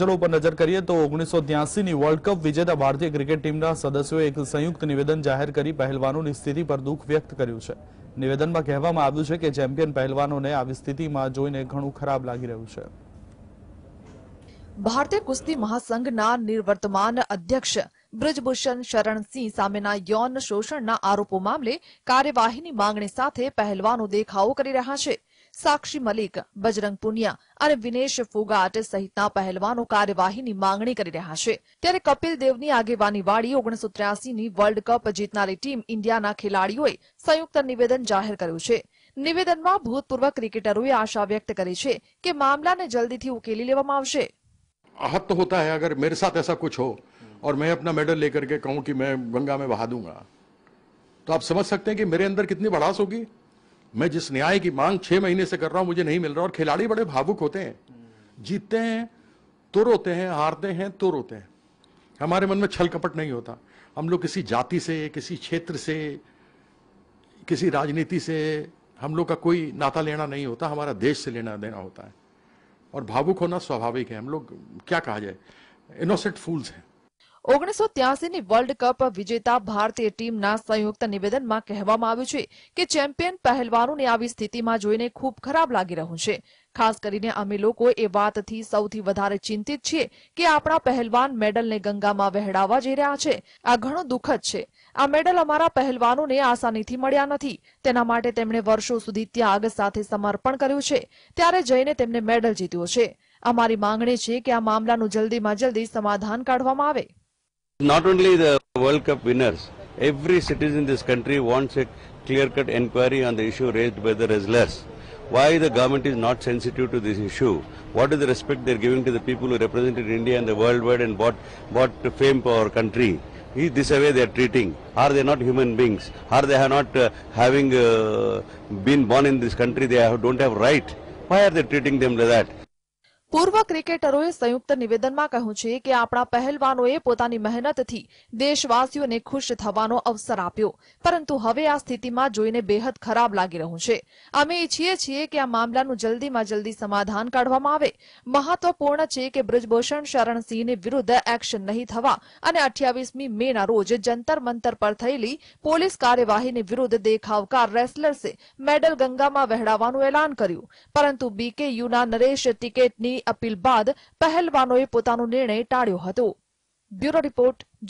સમાચારો પર નજર કરીએ તો 1983 ની વર્લ્ડ કપ વિજેતા ભારતીય ક્રિકેટ ટીમના સદસ્યોએ એક સંયુક્ત નિવેદન જાહેર કરી પહેલવાનોની સ્થિતિ પર દુઃખ વ્યક્ત કર્યું છે। નિવેદનમાં કહેવામાં આવ્યું છે કે ચેમ્પિયન પહેલવાનોને આવી સ્થિતિમાં જોઈને ઘણું ખરાબ લાગી રહ્યું છે। ભારતીય કુસ્તી મહાસંઘના નિર્વર્તમાન અધ્યક્ષ ब्रजभूषण शरण सिंह सामेना यौन शोषणना आरोपो मामले कार्यवाहीनी मांगणी साथे पहलवानो देखावो करी रह्या छे। साक्षी मलिक, बजरंग पुनिया अने विनेश फोगाट सहितना पहलवानो कार्यवाहीनी मांगणी करी रह्या छे। त्यारे कपिल देवनी आगेवानीवाळी 1983 नी वर्ल्ड कप जीतनारी टीम इंडियाना खेलाडीओए संयुक्त निवेदन जाहेर कर्युं छे। निवेदनमां भूतपूर्व क्रिकेटरोए आशा व्यक्त करी छे के मामलाने जल्दीथी उकेली लेवामां आवशे। आहत तो होता है, अगर मेरे साथ ऐसा कुछ हो और मैं अपना मेडल लेकर के कहूं कि मैं गंगा में बहा दूंगा, तो आप समझ सकते हैं कि मेरे अंदर कितनी भड़ास होगी। मैं जिस न्याय की मांग 6 महीने से कर रहा हूं, मुझे नहीं मिल रहा। और खिलाड़ी बड़े भावुक होते हैं, जीतते हैं तो रोते हैं, हारते हैं तो रोते हैं। हमारे मन में छल कपट नहीं होता। हम लोग किसी जाति से, किसी क्षेत्र से, किसी राजनीति से हम लोग का कोई नाता लेना नहीं होता। हमारा देश से लेना देना होता है और भावुक होना स्वाभाविक है। हम लोग क्या कहा जाए, इनोसेंट फूल्स हैं। 1983 ની वर्ल्ड कप विजेता भारतीय टीमना संयुक्त निवेदन में कहेवामां આવ્યું છે કે ચેમ્પિયન પહેલવાનોને આવી સ્થિતિમાં જોઈને ખૂબ ખરાબ લાગી રહ્યું છે। ખાસ કરીને અમે લોકો એ વાતથી સૌથી વધારે ચિંતિત છીએ કે આપણા પહેલવાન મેડલને ગંગામાં વહેડાવવા જઈ રહ્યા છે। આ ઘણો દુઃખદ છે। આ મેડલ અમારા પહેલવાનોને આસાનીથી મળ્યા નથી, તેના માટે તેમણે વર્ષો સુધી ત્યાગ સાથે સમર્પણ કર્યું છે, ત્યારે જઈને તેમણે મેડલ જીત્યો છે। અમારી માંગણી છે કે આ મામલાનું જલ્દીમાં જલ્દી સમાધાન કાઢવામાં આવે। Not only the World Cup winners, every citizen in this country wants a clear-cut enquiry on the issue raised by the wrestlers. Why the government is not sensitive to this issue? What is the respect they are giving to the people who represented India and the worldwide and bought fame for our country? Is this the way they are treating? Are they not human beings? Are they not having been born in this country? They don't have right. Why are they treating them like that? पूर्व क्रिकेटरोए संयुक्त निवेदन में कहूं छे के आपणा पहलवानोए पोतानी मेहनतथी देशवासीओने खुश थवानो अवसर आप्यो, परंतु हवे आ स्थितिमां जोईने बेहद खराब लागी रह्युं छे। अमे इच्छीए छीए के आ मामलानुं जल्दीमां जल्दी समाधान काढवामां आवे। महत्वपूर्ण छे के ब्रजभूषण शरण सिंहने विरुद्ध एक्शन नहीं थवा अने 28 मे ना रोज जंतर मंतर पर थयेली पोलीस कार्यवाहीने विरुद्ध देखावकार रेसलर्से मेडल गंगामां वहेडावानुं एलान कर्युं, परंतु बीकेयूना नरेश टिकेटनी अपील बाद पहलवानोए पोतानो निर्णय टाळ्यो हतो। Bureau report.